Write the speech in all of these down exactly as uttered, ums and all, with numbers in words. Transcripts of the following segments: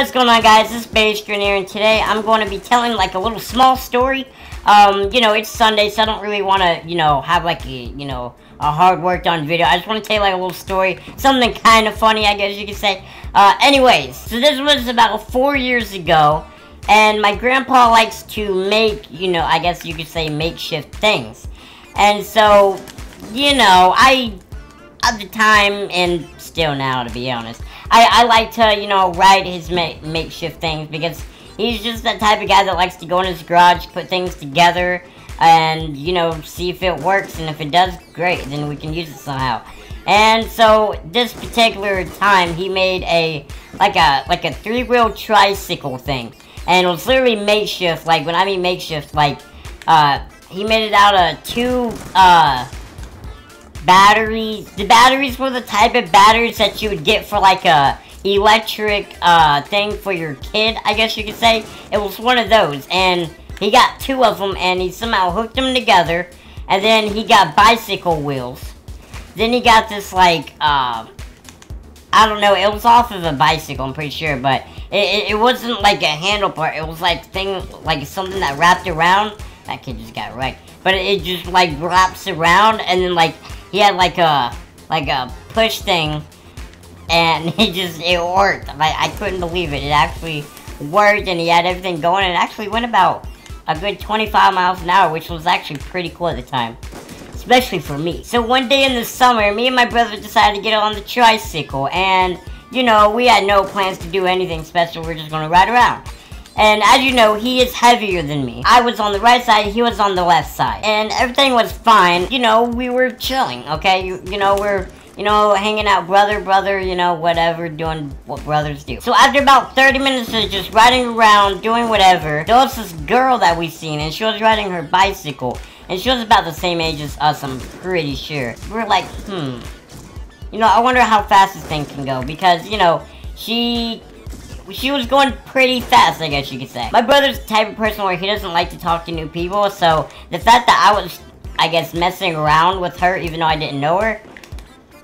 what's going on, guys? This is Bastrin here, and today I'm going to be telling like a little small story. Um, you know, it's Sunday, so I don't really want to, you know, have like a, you know, a hard worked on video. I just want to tell you like a little story, something kind of funny, I guess you could say. Uh, anyways, so this was about four years ago, and my grandpa likes to make, you know, I guess you could say makeshift things. And so, you know, I, at the time, and still now, to be honest, I, I like to, you know, ride his ma makeshift things, because he's just that type of guy that likes to go in his garage, put things together, and, you know, see if it works, and if it does, great, then we can use it somehow. And so, this particular time, he made a, like a, like a three-wheel tricycle thing, and it was literally makeshift. Like, when I mean makeshift, like, uh, he made it out of two, uh, batteries. The batteries were the type of batteries that you would get for like a electric uh, thing for your kid, I guess you could say. It was one of those, and he got two of them, and he somehow hooked them together, and then he got bicycle wheels. Then he got this like, uh, I don't know, it was off of a bicycle, I'm pretty sure, but it, it wasn't like a handle part. It was like thing, like something that wrapped around. That kid just got wrecked. But it just like wraps around, and then like he had like a like a push thing, and it just it worked. Like, I couldn't believe it. It actually worked, and he had everything going, and it actually went about a good twenty-five miles an hour, which was actually pretty cool at the time, especially for me. So one day in the summer, me and my brother decided to get on the tricycle, and you know, we had no plans to do anything special. We're just gonna ride around. And as you know, he is heavier than me. I was on the right side, he was on the left side. And everything was fine. You know, we were chilling, okay? You, you know, we're, you know, hanging out brother, brother, you know, whatever, doing what brothers do. So after about thirty minutes of just riding around, doing whatever, there was this girl that we seen, and she was riding her bicycle. And she was about the same age as us, I'm pretty sure. We were like, hmm. You know, I wonder how fast this thing can go, because, you know, she... She was going pretty fast, I guess you could say. My brother's the type of person where he doesn't like to talk to new people, so the fact that I was, I guess, messing around with her, even though I didn't know her,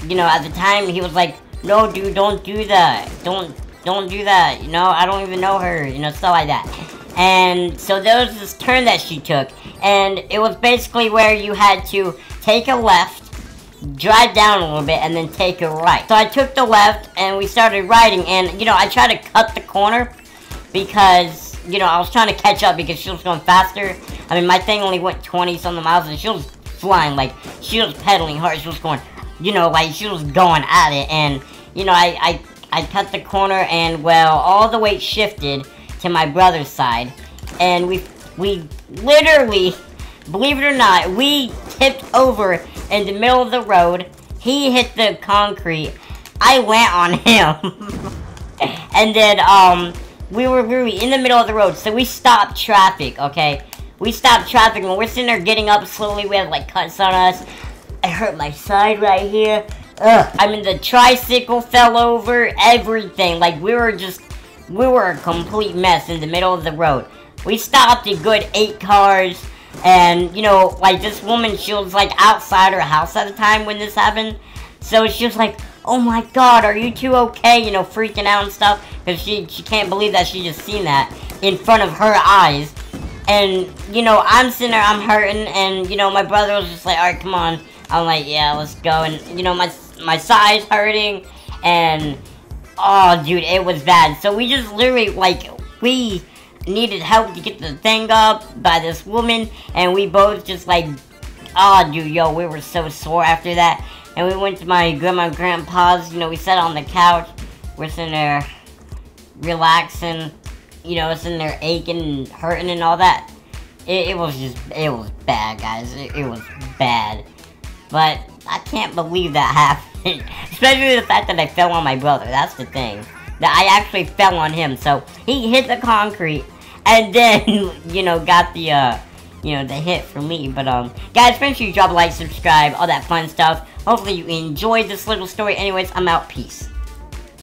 you know, at the time, he was like, no, dude, don't do that. Don't, don't do that, you know, I don't even know her, you know, stuff like that. And so there was this turn that she took, and it was basically where you had to take a left, drive down a little bit, and then take a right. So I took the left, and we started riding, and, you know, I tried to cut the corner because, you know, I was trying to catch up because she was going faster. I mean, my thing only went twenty-something miles, and she was flying, like, she was pedaling hard, she was going, you know, like, she was going at it, and, you know, I, I, I cut the corner, and, well, all the weight shifted to my brother's side, and we, we literally, believe it or not, we tipped over in the middle of the road. He hit the concrete. I went on him. And then, um, we were really in the middle of the road, so we stopped traffic, okay? We stopped traffic, and we're sitting there getting up slowly. We had, like, cuts on us. I hurt my side right here. Ugh. I mean, the tricycle fell over, everything. Like, we were just, we were a complete mess in the middle of the road. We stopped a good eight cars. And, you know, like, this woman, she was, like, outside her house at the time when this happened. So she was like, oh my god, are you two okay? You know, freaking out and stuff. Because she, she can't believe that she just seen that in front of her eyes. And, you know, I'm sitting there, I'm hurting. And, you know, my brother was just like, alright, come on. I'm like, yeah, let's go. And, you know, my, my side's hurting. And, oh, dude, it was bad. So we just literally, like, we... needed help to get the thing up by this woman, and we both just like, oh dude, yo, we were so sore after that. And we went to my grandma and grandpa's, you know, we sat on the couch, we're sitting there relaxing, you know, sitting there aching and hurting and all that. It, it was just, it was bad, guys, it, it was bad. But I can't believe that happened, especially the fact that I fell on my brother, that's the thing. That I actually fell on him, so he hit the concrete, and then, you know, got the, uh, you know, the hit for me. But, um, guys, make sure you drop a like, subscribe, all that fun stuff. Hopefully you enjoyed this little story. Anyways, I'm out. Peace.